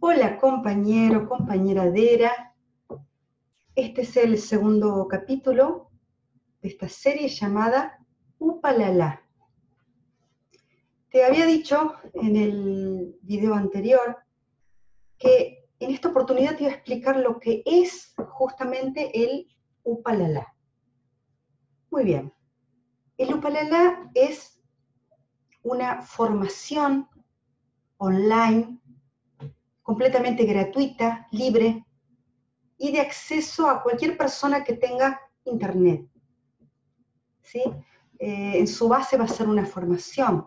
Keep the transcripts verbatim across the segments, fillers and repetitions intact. Hola compañero, compañeradera. Este es el segundo capítulo de esta serie llamada UPALALA. Te había dicho en el video anterior que en esta oportunidad te iba a explicar lo que es justamente el UPALALA. Muy bien. El UPALALA es una formación online, completamente gratuita, libre, y de acceso a cualquier persona que tenga internet. ¿Sí? Eh, en su base va a ser una formación.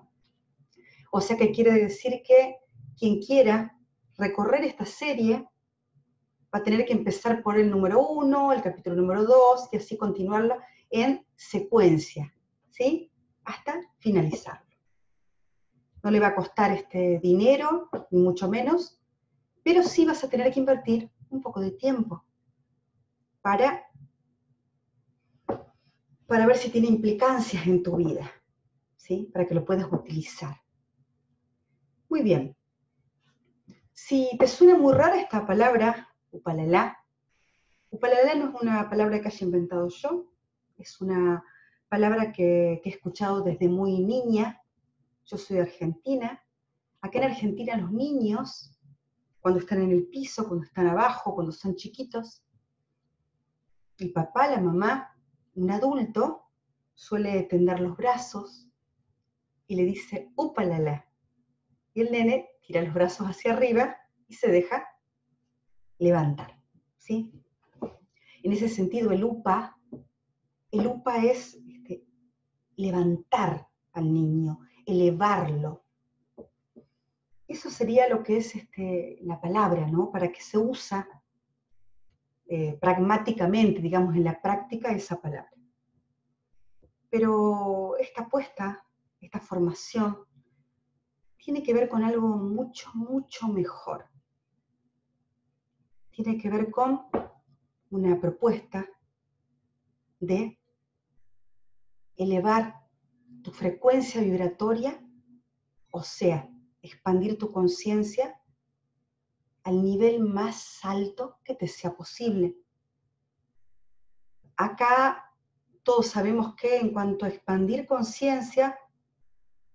O sea que quiere decir que quien quiera recorrer esta serie va a tener que empezar por el número uno, el capítulo número dos, y así continuarlo en secuencia, ¿sí? Hasta finalizarlo. No le va a costar este dinero, ni mucho menos, pero sí vas a tener que invertir un poco de tiempo para, para ver si tiene implicancias en tu vida, ¿sí? Para que lo puedas utilizar. Muy bien. Si te suena muy rara esta palabra, UPALALA, UPALALA no es una palabra que haya inventado yo, es una palabra que, que he escuchado desde muy niña. Yo soy de Argentina. Acá en Argentina los niños, cuando están en el piso, cuando están abajo, cuando son chiquitos, el papá, la mamá, un adulto, suele tender los brazos y le dice, ¡upalala! Y el nene tira los brazos hacia arriba y se deja levantar, ¿sí? En ese sentido, el upa, el upa es este, levantar al niño, elevarlo. Eso sería lo que es este, la palabra, ¿no? Para que se usa eh, pragmáticamente, digamos, en la práctica esa palabra. Pero esta apuesta, esta formación, tiene que ver con algo mucho, mucho mejor. Tiene que ver con una propuesta de elevar tu frecuencia vibratoria, o sea, expandir tu conciencia al nivel más alto que te sea posible. Acá todos sabemos que en cuanto a expandir conciencia,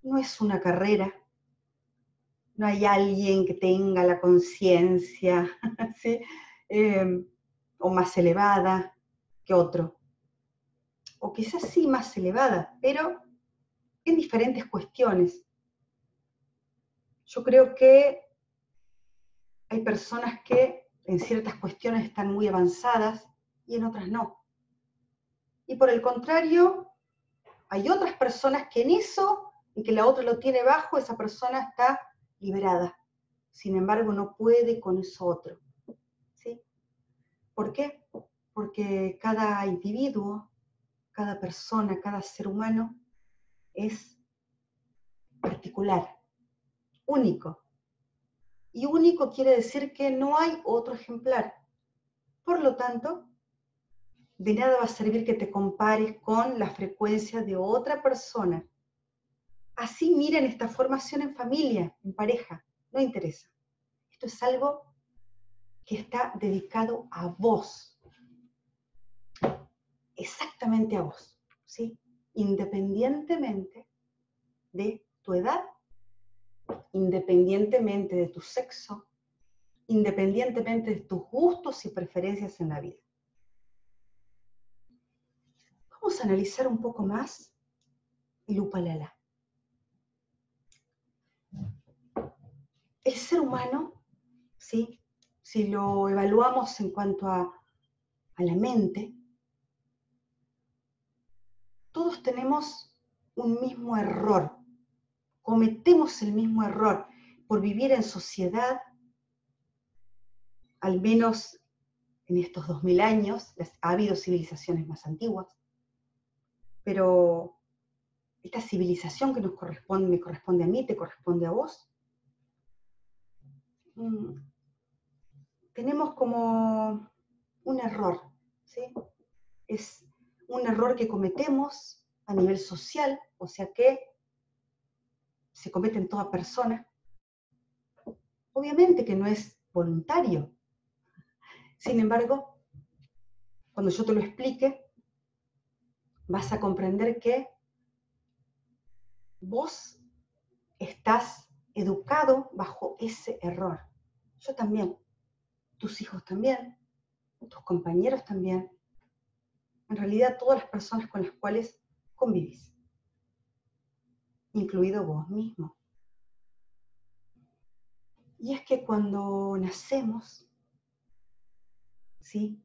no es una carrera, no hay alguien que tenga la conciencia ¿sí? eh, o más elevada que otro, o quizás sí más elevada, pero en diferentes cuestiones. Yo creo que hay personas que en ciertas cuestiones están muy avanzadas y en otras no. Y por el contrario, hay otras personas que en eso, en que la otra lo tiene bajo, esa persona está liberada. Sin embargo, no puede con eso otro. ¿Sí? ¿Por qué? Porque cada individuo, cada persona, cada ser humano es particular. Único. Y único quiere decir que no hay otro ejemplar. Por lo tanto, de nada va a servir que te compares con la frecuencia de otra persona. Así miren esta formación en familia, en pareja, no interesa. Esto es algo que está dedicado a vos. Exactamente a vos, ¿sí? Independientemente de tu edad, independientemente de tu sexo, independientemente de tus gustos y preferencias en la vida. Vamos a analizar un poco más el UPALALA. El ser humano, ¿sí? Si lo evaluamos en cuanto a, a la mente, todos tenemos un mismo error. Cometemos el mismo error por vivir en sociedad, al menos en estos dos mil años, ha habido civilizaciones más antiguas, pero esta civilización que nos corresponde, me corresponde a mí, te corresponde a vos, mmm, tenemos como un error, ¿sí? Es un error que cometemos a nivel social, o sea que se comete en toda persona, Obviamente que no es voluntario. Sin embargo, cuando yo te lo explique, vas a comprender que vos estás educado bajo ese error. Yo también, tus hijos también, tus compañeros también. En realidad, todas las personas con las cuales convivís, incluido vos mismo. Y es que cuando nacemos, ¿sí?,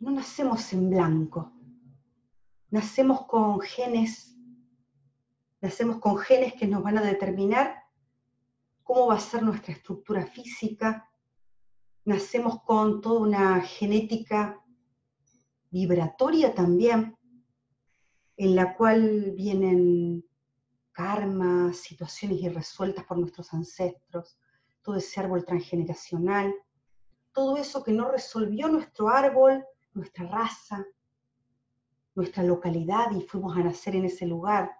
no nacemos en blanco, nacemos con genes, nacemos con genes que nos van a determinar cómo va a ser nuestra estructura física, nacemos con toda una genética vibratoria también, en la cual vienen karmas, situaciones irresueltas por nuestros ancestros, todo ese árbol transgeneracional, todo eso que no resolvió nuestro árbol, nuestra raza, nuestra localidad y fuimos a nacer en ese lugar.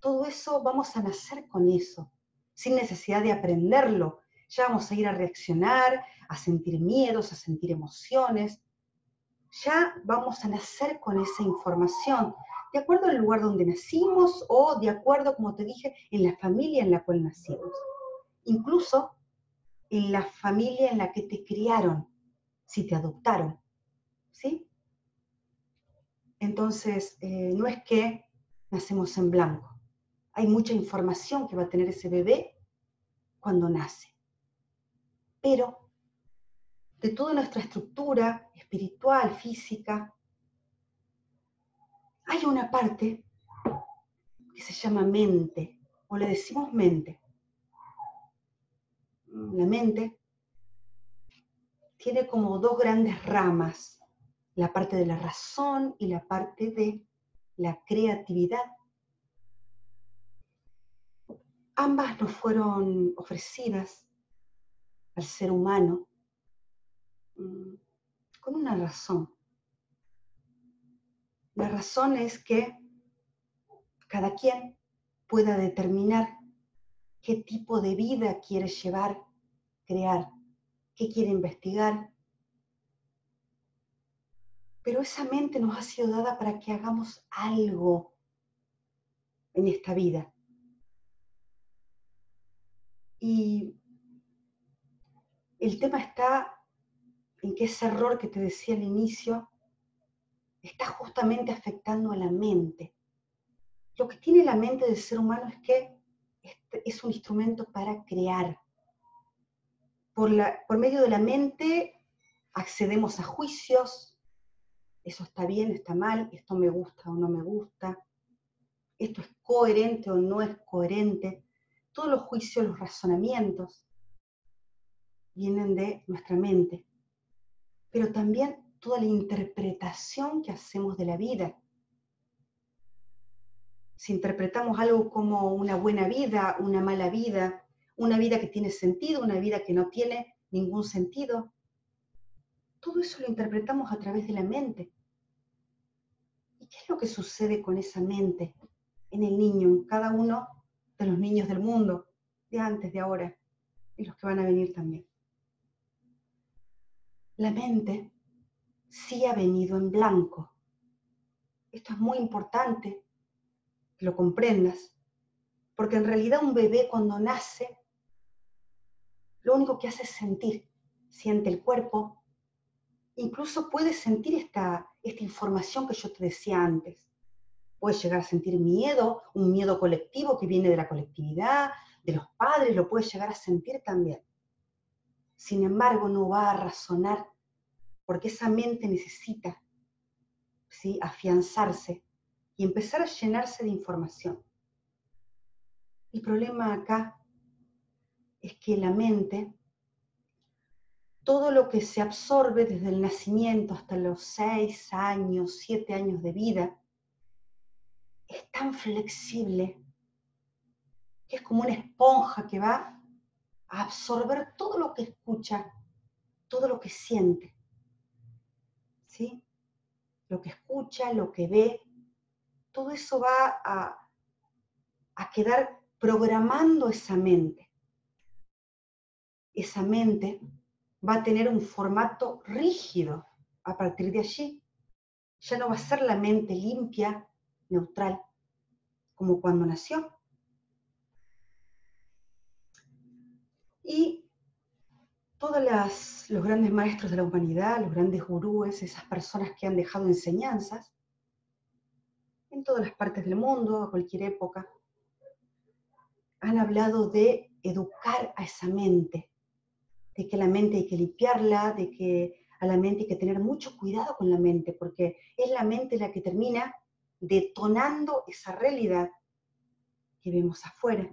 Todo eso vamos a nacer con eso, sin necesidad de aprenderlo. Ya vamos a ir a reaccionar, a sentir miedos, a sentir emociones. Ya vamos a nacer con esa información, de acuerdo al lugar donde nacimos o de acuerdo, como te dije, en la familia en la cual nacimos. Incluso en la familia en la que te criaron, si te adoptaron, ¿sí? Entonces, eh, no es que nacemos en blanco. Hay mucha información que va a tener ese bebé cuando nace. Pero de toda nuestra estructura espiritual, física, hay una parte que se llama mente, o le decimos mente. La mente tiene como dos grandes ramas, la parte de la razón y la parte de la creatividad. Ambas nos fueron ofrecidas al ser humano con una razón. La razón es que cada quien pueda determinar qué tipo de vida quiere llevar, crear, qué quiere investigar. Pero esa mente nos ha sido dada para que hagamos algo en esta vida. Y el tema está en que ese error que te decía al inicio está justamente afectando a la mente. Lo que tiene la mente del ser humano es que es un instrumento para crear. Por, la, por medio de la mente accedemos a juicios, eso está bien, está mal, esto me gusta o no me gusta, esto es coherente o no es coherente. Todos los juicios, los razonamientos vienen de nuestra mente. Pero también toda la interpretación que hacemos de la vida. Si interpretamos algo como una buena vida, una mala vida, una vida que tiene sentido, una vida que no tiene ningún sentido, todo eso lo interpretamos a través de la mente. ¿Y qué es lo que sucede con esa mente en el niño, en cada uno de los niños del mundo, de antes, de ahora, y los que van a venir también? La mente sí ha venido en blanco. Esto es muy importante que lo comprendas, porque en realidad un bebé cuando nace, lo único que hace es sentir, siente el cuerpo, incluso puede sentir esta, esta información que yo te decía antes. Puede llegar a sentir miedo, un miedo colectivo que viene de la colectividad, de los padres, lo puede llegar a sentir también. Sin embargo, no va a razonar, porque esa mente necesita, ¿sí?, afianzarse y empezar a llenarse de información. El problema acá es que la mente, todo lo que se absorbe desde el nacimiento hasta los seis años, siete años de vida, es tan flexible que es como una esponja que va a absorber todo lo que escucha, todo lo que siente, ¿sí? Lo que escucha, lo que ve, todo eso va a, a quedar programando esa mente. esa mente va a tener un formato rígido a partir de allí. Ya no va a ser la mente limpia, neutral, como cuando nació. Y todos las, los grandes maestros de la humanidad, los grandes gurúes, esas personas que han dejado enseñanzas, en todas las partes del mundo, a cualquier época, han hablado de educar a esa mente, de que la mente hay que limpiarla, de que a la mente hay que tener mucho cuidado con la mente, porque es la mente la que termina detonando esa realidad que vemos afuera.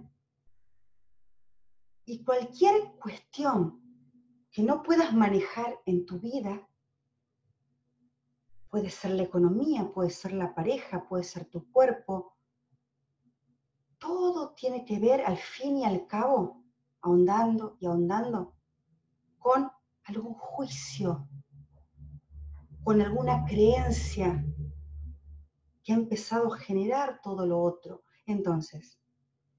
Y cualquier cuestión que no puedas manejar en tu vida, puede ser la economía, puede ser la pareja, puede ser tu cuerpo, todo tiene que ver al fin y al cabo, ahondando y ahondando, con algún juicio, con alguna creencia que ha empezado a generar todo lo otro. Entonces,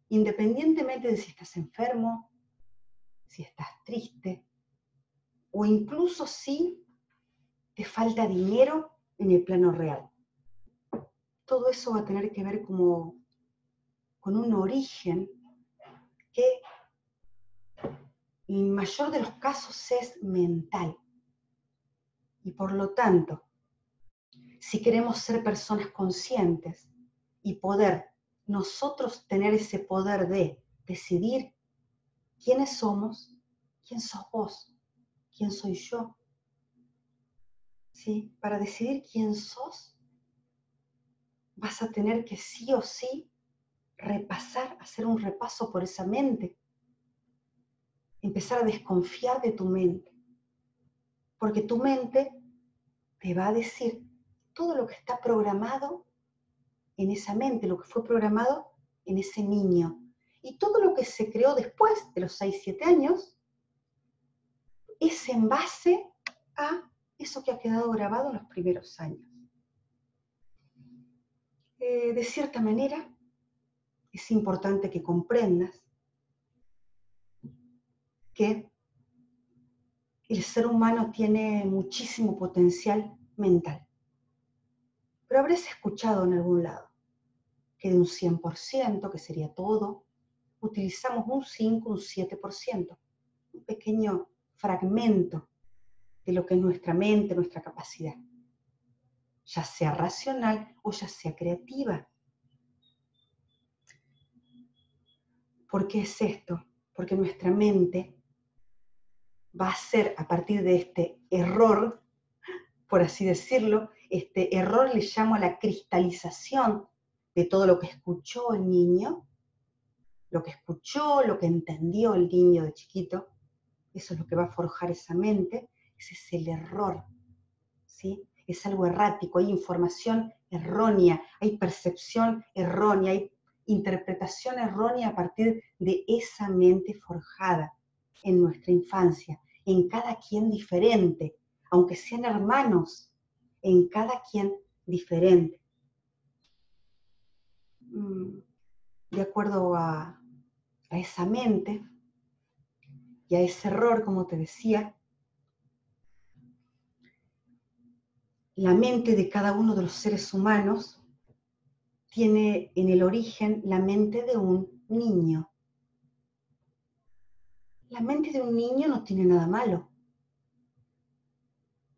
independientemente de si estás enfermo, si estás triste, o incluso si te falta dinero en el plano real, todo eso va a tener que ver como con un origen que en el mayor de los casos es mental. Y por lo tanto, si queremos ser personas conscientes y poder nosotros tener ese poder de decidir quiénes somos, quién sos vos, quién soy yo, ¿sí? Para decidir quién sos, vas a tener que sí o sí repasar, hacer un repaso por esa mente, empezar a desconfiar de tu mente, porque tu mente te va a decir todo lo que está programado en esa mente, lo que fue programado en ese niño, y todo lo que se creó después de los seis, siete años, es en base a eso que ha quedado grabado en los primeros años. Eh, de cierta manera, es importante que comprendas que el ser humano tiene muchísimo potencial mental. Pero habrás escuchado en algún lado que de un cien por ciento, que sería todo, utilizamos un cinco por ciento, un siete por ciento, un pequeño fragmento de lo que es nuestra mente, nuestra capacidad, ya sea racional o ya sea creativa. ¿Por qué es esto? Porque nuestra mente va a hacer, a partir de este error, por así decirlo, este error le llamo a la cristalización de todo lo que escuchó el niño, lo que escuchó, lo que entendió el niño de chiquito, eso es lo que va a forjar esa mente, ese es el error, ¿sí? Es algo errático, hay información errónea, hay percepción errónea, hay interpretación errónea a partir de esa mente forjada en nuestra infancia, en cada quien diferente, aunque sean hermanos, en cada quien diferente. De acuerdo a, a esa mente y a ese error, como te decía, la mente de cada uno de los seres humanos tiene en el origen la mente de un niño. La mente de un niño no tiene nada malo,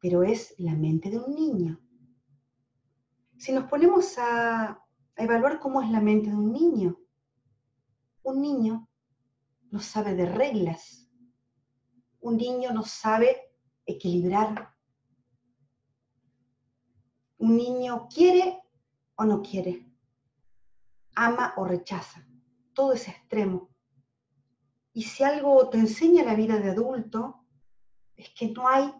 pero es la mente de un niño. Si nos ponemos a, a evaluar cómo es la mente de un niño, un niño no sabe de reglas, un niño no sabe equilibrar, un niño quiere o no quiere, ama o rechaza, todo es extremo. Y si algo te enseña la vida de adulto, es que no hay,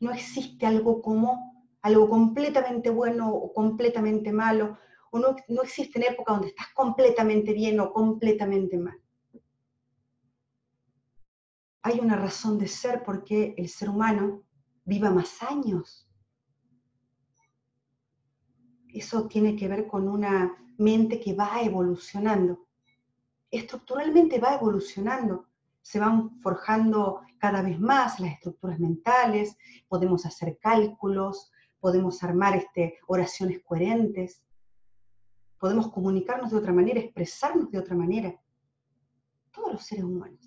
no existe algo como, algo completamente bueno o completamente malo, o no, no existe una época donde estás completamente bien o completamente mal. Hay una razón de ser porque el ser humano viva más años. Eso tiene que ver con una mente que va evolucionando. Estructuralmente va evolucionando, se van forjando cada vez más las estructuras mentales, podemos hacer cálculos, podemos armar este, oraciones coherentes, podemos comunicarnos de otra manera, expresarnos de otra manera. Todos los seres humanos.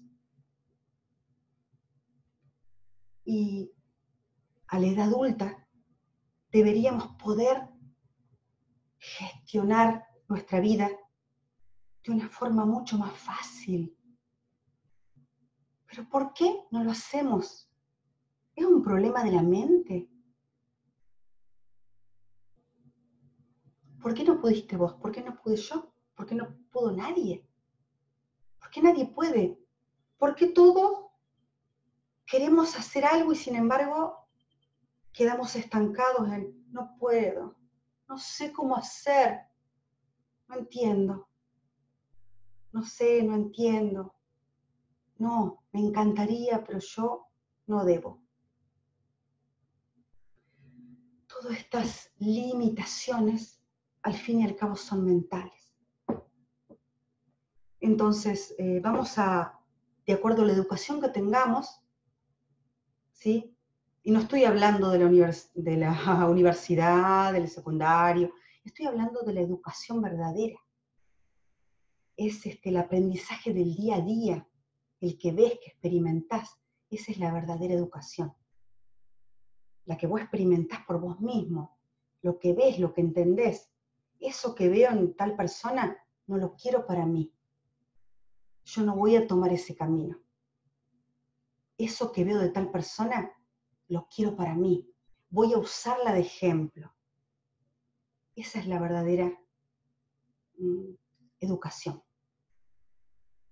Y a la edad adulta deberíamos poder gestionar nuestra vida de una forma mucho más fácil. ¿Pero por qué no lo hacemos? Es un problema de la mente. ¿Por qué no pudiste vos? ¿Por qué no pude yo? ¿Por qué no pudo nadie? ¿Por qué nadie puede? ¿Por qué todos queremos hacer algo y sin embargo quedamos estancados en no puedo, no sé cómo hacer, no entiendo, no sé, no entiendo, no, me encantaría, pero yo no debo? Todas estas limitaciones al fin y al cabo son mentales. Entonces, eh, vamos a, de acuerdo a la educación que tengamos, ¿sí? Y no estoy hablando de la, univers de la universidad, del secundario, estoy hablando de la educación verdadera. Es este, el aprendizaje del día a día, el que ves, que experimentás. Esa es la verdadera educación. La que vos experimentás por vos mismo, lo que ves, lo que entendés. Eso que veo en tal persona, no lo quiero para mí. Yo no voy a tomar ese camino. Eso que veo de tal persona, lo quiero para mí. Voy a usarla de ejemplo. Esa es la verdadera mm, educación.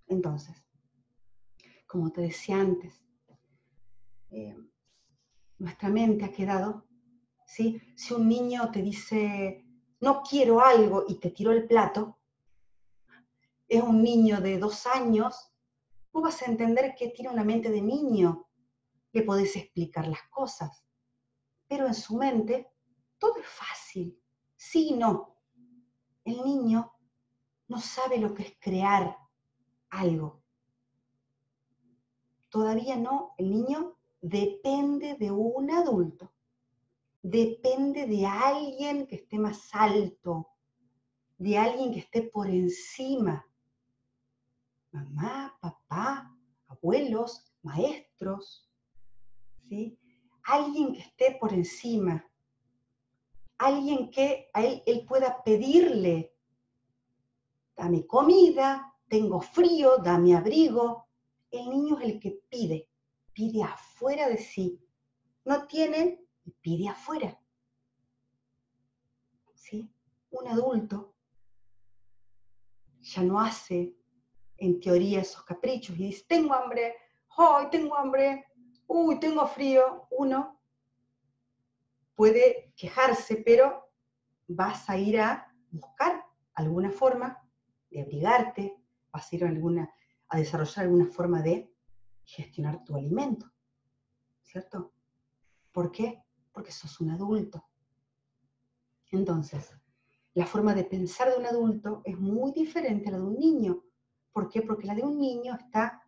Entonces, como te decía antes, eh, nuestra mente ha quedado, ¿sí? Si un niño te dice, no quiero algo, y te tiró el plato, es un niño de dos años, vos vas a entender que tiene una mente de niño, le podés explicar las cosas, pero en su mente todo es fácil, sí y no. El niño no sabe lo que es crear algo. Todavía no, el niño depende de un adulto, depende de alguien que esté más alto, de alguien que esté por encima. Mamá, papá, abuelos, maestros, ¿sí? Alguien que esté por encima, alguien que a él, él pueda pedirle, dame comida, tengo frío, dame abrigo. El niño es el que pide, pide afuera de sí. No tiene, pide afuera. ¿Sí? Un adulto ya no hace, en teoría, esos caprichos y dice, tengo hambre, hoy tengo hambre, uy, tengo frío. Uno puede quejarse, pero vas a ir a buscar alguna forma de abrigarte, vas a ir a, alguna, a desarrollar alguna forma de gestionar tu alimento, ¿cierto? ¿Por qué? Porque sos un adulto. Entonces, la forma de pensar de un adulto es muy diferente a la de un niño. ¿Por qué? Porque la de un niño está,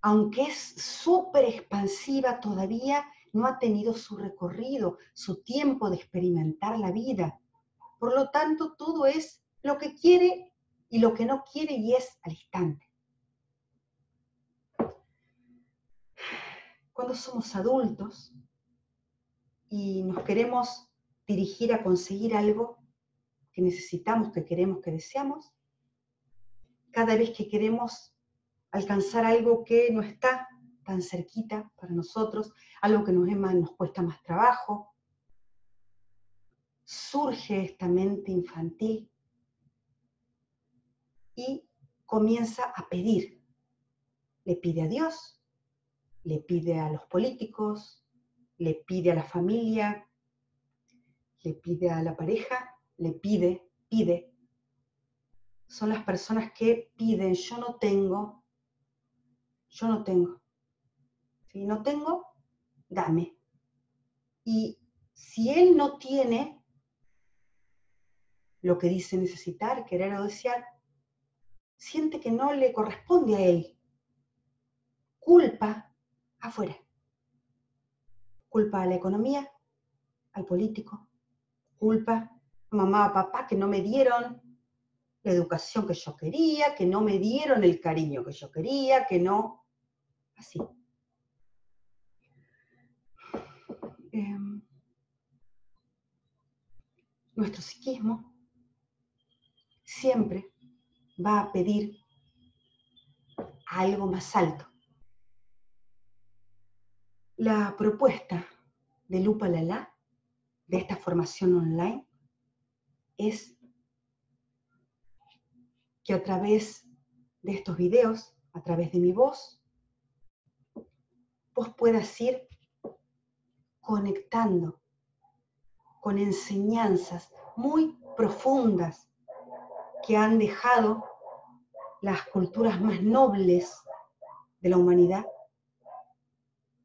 aunque es súper expansiva, todavía no ha tenido su recorrido, su tiempo de experimentar la vida. Por lo tanto, todo es lo que quiere y lo que no quiere y es al instante. Cuando somos adultos y nos queremos dirigir a conseguir algo que necesitamos, que queremos, que deseamos, cada vez que queremos alcanzar algo que no está tan cerquita para nosotros, algo que nos, es más, nos cuesta más trabajo, surge esta mente infantil y comienza a pedir. Le pide a Dios, le pide a los políticos, le pide a la familia, le pide a la pareja, le pide, pide. Son las personas que piden, yo no tengo, yo no tengo. Si no tengo, dame. Y si él no tiene lo que dice necesitar, querer o desear, siente que no le corresponde a él. culpa afuera. Culpa a la economía, al político, culpa a mamá, a papá que no me dieron la educación que yo quería, que no me dieron el cariño que yo quería, que no... Así. Eh, nuestro psiquismo siempre va a pedir a algo más alto. La propuesta de UPALALA, de esta formación online, es que a través de estos videos, a través de mi voz, vos puedas ir conectando con enseñanzas muy profundas que han dejado las culturas más nobles de la humanidad.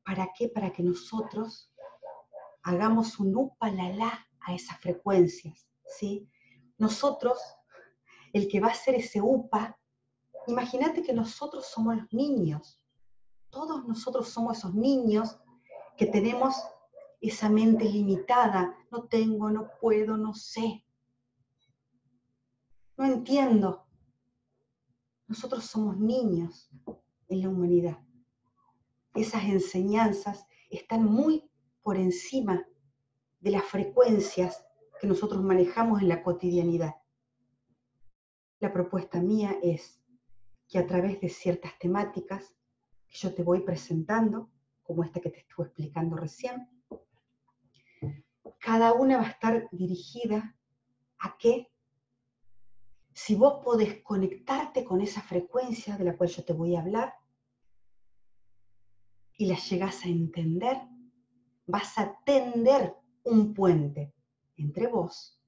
¿Para qué? Para que nosotros hagamos un upalala a esas frecuencias, ¿sí? Nosotros, el que va a hacer ese upa, imagínate que nosotros somos los niños. Todos nosotros somos esos niños que tenemos esa mente limitada. No tengo, no puedo, no sé. No entiendo. Nosotros somos niños en la humanidad. Esas enseñanzas están muy por encima de las frecuencias que nosotros manejamos en la cotidianidad. La propuesta mía es que a través de ciertas temáticas que yo te voy presentando, como esta que te estuve explicando recién, cada una va a estar dirigida a que, si vos podés conectarte con esa frecuencia de la cual yo te voy a hablar, y la llegás a entender, vas a tender un puente entre vos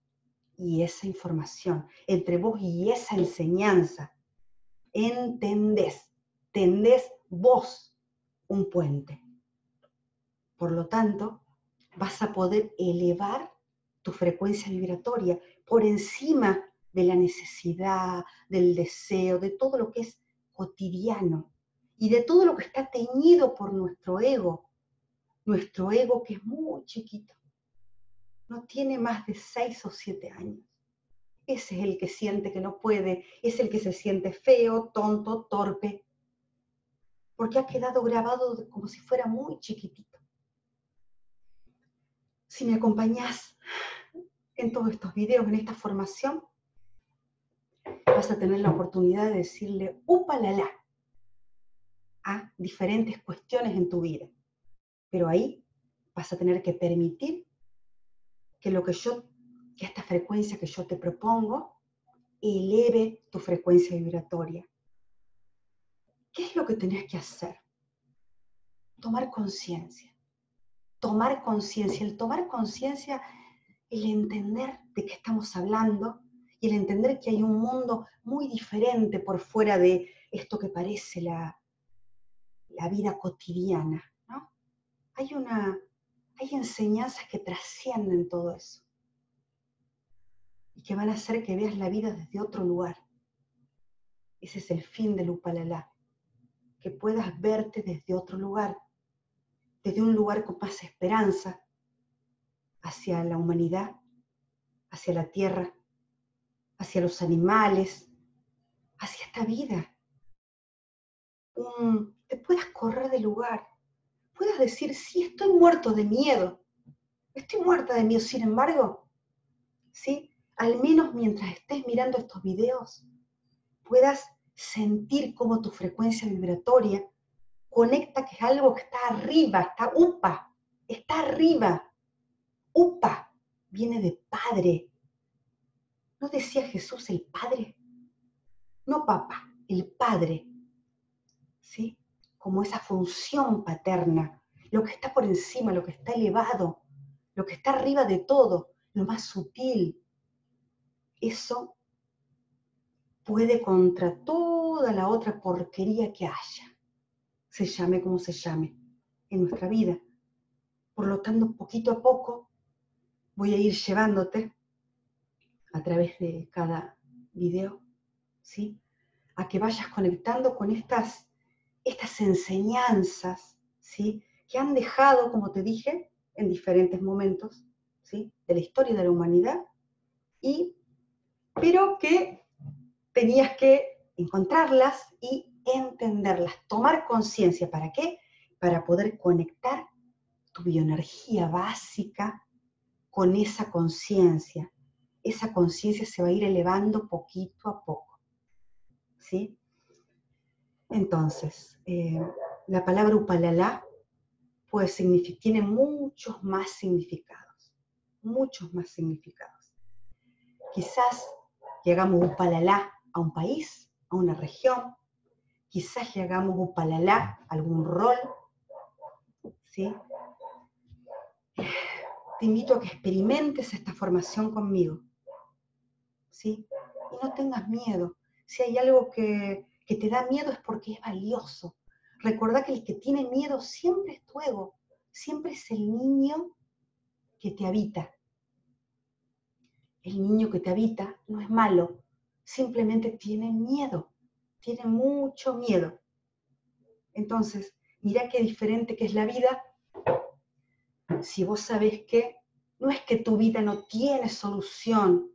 y esa información, entre vos y esa enseñanza. Entendés, tendés vos un puente. Por lo tanto, vas a poder elevar tu frecuencia vibratoria por encima de la necesidad, del deseo, de todo lo que es cotidiano. Y de todo lo que está teñido por nuestro ego, nuestro ego que es muy chiquito, no tiene más de seis o siete años. Ese es el que siente que no puede, es el que se siente feo, tonto, torpe, porque ha quedado grabado como si fuera muy chiquitito. Si me acompañás en todos estos videos, en esta formación, vas a tener la oportunidad de decirle upalala a diferentes cuestiones en tu vida. Pero ahí vas a tener que permitir que lo que yo, que esta frecuencia que yo te propongo, eleve tu frecuencia vibratoria. ¿Qué es lo que tenés que hacer? Tomar conciencia. Tomar conciencia. El tomar conciencia, el entender de qué estamos hablando y el entender que hay un mundo muy diferente por fuera de esto que parece la la vida cotidiana, ¿no? Hay, una, hay enseñanzas que trascienden todo eso y que van a hacer que veas la vida desde otro lugar. Ese es el fin del upalala, que puedas verte desde otro lugar, desde un lugar con más esperanza hacia la humanidad, hacia la tierra, hacia los animales, hacia esta vida. Um, te puedas correr del lugar, puedas decir, sí, estoy muerto de miedo, estoy muerta de miedo, sin embargo, ¿sí? Al menos mientras estés mirando estos videos, puedas sentir cómo tu frecuencia vibratoria conecta que es algo que está arriba, está upa, está arriba. Upa viene de padre. ¿No decía Jesús el padre? No papá, el padre. ¿Sí? Como esa función paterna, lo que está por encima, lo que está elevado, lo que está arriba de todo, lo más sutil. Eso puede contra toda la otra porquería que haya, se llame como se llame, en nuestra vida. Por lo tanto, poquito a poco voy a ir llevándote a través de cada video, ¿sí? A que vayas conectando con estas estas enseñanzas, ¿sí?, que han dejado, como te dije, en diferentes momentos, ¿sí?, de la historia de la humanidad, y, pero que tenías que encontrarlas y entenderlas, tomar conciencia. ¿Para qué? Para poder conectar tu bioenergía básica con esa conciencia. Esa conciencia se va a ir elevando poquito a poco, ¿sí? Entonces, eh, la palabra Upalala pues, significa, tiene muchos más significados, muchos más significados. Quizás llegamos Upalala a un país, a una región, quizás llegamos Upalala a algún rol, ¿sí? Te invito a que experimentes esta formación conmigo, ¿sí? Y no tengas miedo. Si hay algo que, que te da miedo es porque es valioso. Recordá que el que tiene miedo siempre es tu ego, siempre es el niño que te habita. El niño que te habita no es malo, simplemente tiene miedo, tiene mucho miedo. Entonces, mirá qué diferente que es la vida. Si vos sabés que no es que tu vida no tiene solución,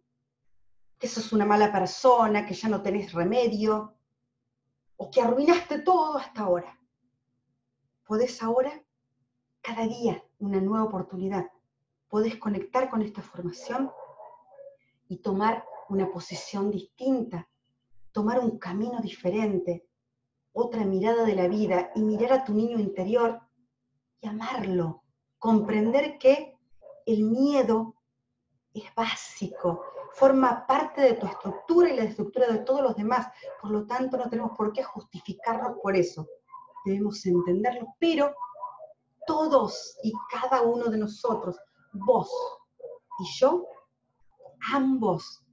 que sos una mala persona, que ya no tenés remedio, o que arruinaste todo hasta ahora. Podés ahora, cada día, una nueva oportunidad. Podés conectar con esta formación y tomar una posición distinta, tomar un camino diferente, otra mirada de la vida, y mirar a tu niño interior y amarlo. Comprender que el miedo es básico, forma parte de tu estructura y la estructura de todos los demás, por lo tanto no tenemos por qué justificarnos por eso, debemos entenderlo, pero todos y cada uno de nosotros, vos y yo, ambos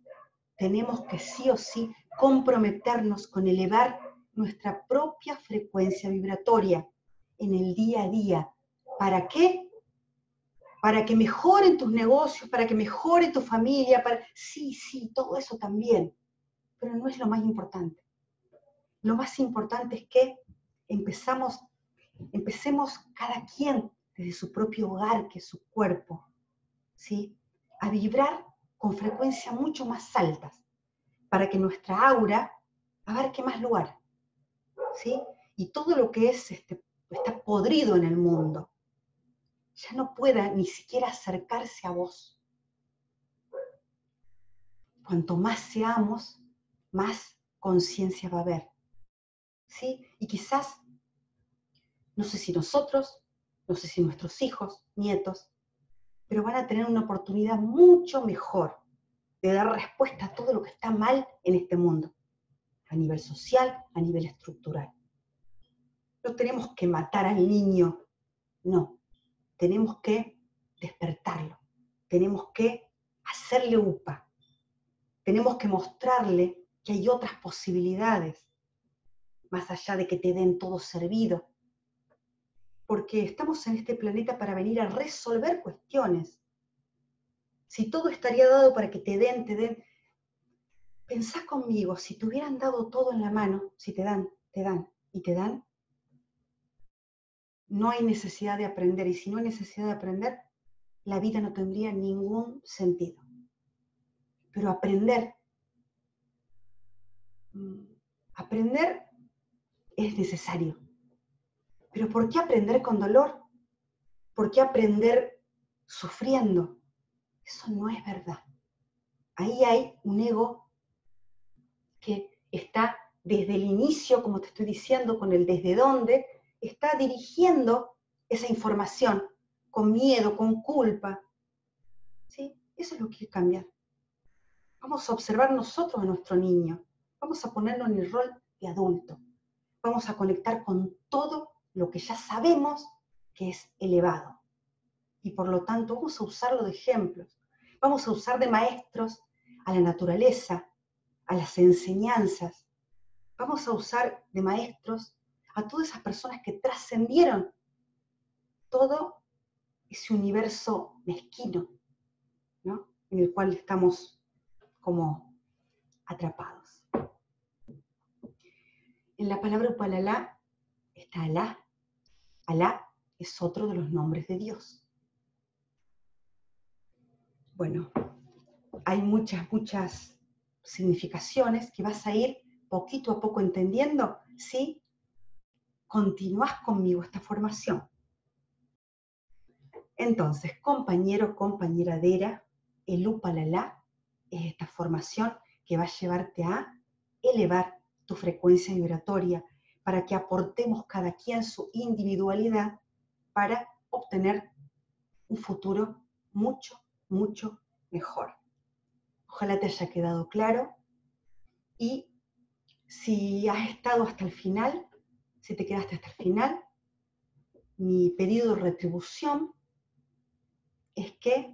tenemos que sí o sí comprometernos con elevar nuestra propia frecuencia vibratoria en el día a día. ¿Para qué? Para que mejoren tus negocios, para que mejore tu familia, para... sí, sí, todo eso también, pero no es lo más importante. Lo más importante es que empezamos, empecemos cada quien desde su propio hogar, que es su cuerpo, ¿sí?, a vibrar con frecuencias mucho más altas, para que nuestra aura abarque más lugar, ¿sí? Y todo lo que es este, está podrido en el mundo, ya no pueda ni siquiera acercarse a vos. Cuanto más seamos, más conciencia va a haber, ¿sí? Y quizás, no sé si nosotros, no sé si nuestros hijos, nietos, pero van a tener una oportunidad mucho mejor de dar respuesta a todo lo que está mal en este mundo, a nivel social, a nivel estructural. No tenemos que matar al niño, no. Tenemos que despertarlo, tenemos que hacerle U P A, tenemos que mostrarle que hay otras posibilidades, más allá de que te den todo servido, porque estamos en este planeta para venir a resolver cuestiones. Si todo estaría dado para que te den, te den, pensá conmigo, si te hubieran dado todo en la mano, si te dan, te dan y te dan, no hay necesidad de aprender, y si no hay necesidad de aprender, la vida no tendría ningún sentido. Pero aprender, aprender es necesario. Pero ¿por qué aprender con dolor? ¿Por qué aprender sufriendo? Eso no es verdad. Ahí hay un ego que está desde el inicio, como te estoy diciendo, con el desde dónde, está dirigiendo esa información con miedo, con culpa, ¿sí? Eso es lo que hay que cambiar. Vamos a observar nosotros a nuestro niño, vamos a ponerlo en el rol de adulto, vamos a conectar con todo lo que ya sabemos que es elevado, y por lo tanto vamos a usarlo de ejemplos, vamos a usar de maestros a la naturaleza, a las enseñanzas, vamos a usar de maestros a todas esas personas que trascendieron todo ese universo mezquino, ¿no?, en el cual estamos como atrapados. En la palabra Upalala está Alá. Alá es otro de los nombres de Dios. Bueno, hay muchas, muchas significaciones que vas a ir poquito a poco entendiendo si continúas conmigo esta formación. Entonces, compañero, compañeradera, el UPALALA es esta formación que va a llevarte a elevar tu frecuencia vibratoria para que aportemos cada quien su individualidad para obtener un futuro mucho, mucho mejor. Ojalá te haya quedado claro y si has estado hasta el final, si te quedaste hasta el final, mi pedido de retribución es que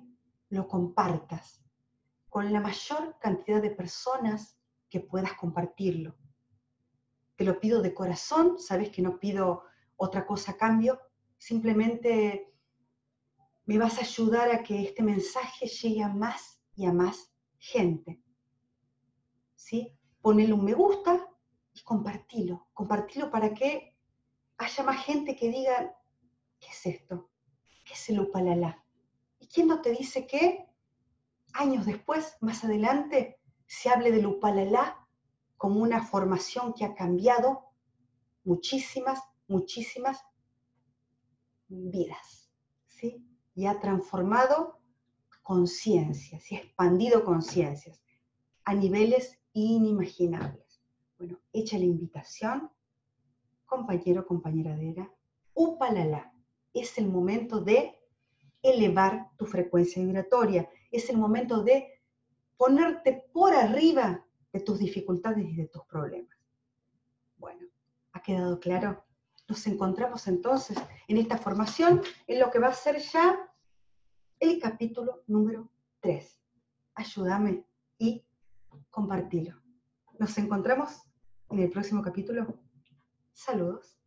lo compartas con la mayor cantidad de personas que puedas compartirlo. Te lo pido de corazón, sabes que no pido otra cosa a cambio, simplemente me vas a ayudar a que este mensaje llegue a más y a más gente. ¿Sí? Ponle un me gusta y compartilo, compartilo para que haya más gente que diga, ¿qué es esto? ¿Qué es el UPALALA? ¿Y quién no te dice que años después, más adelante, se hable del UPALALA como una formación que ha cambiado muchísimas, muchísimas vidas, ¿sí? Y ha transformado conciencias y expandido conciencias a niveles inimaginables? Bueno, hecha la invitación, compañero, compañeradera, UPALALA, es el momento de elevar tu frecuencia vibratoria, es el momento de ponerte por arriba de tus dificultades y de tus problemas. Bueno, ¿ha quedado claro? Nos encontramos entonces en esta formación, en lo que va a ser ya el capítulo número tres. Ayúdame y compartilo. Nos encontramos en el próximo capítulo. Saludos.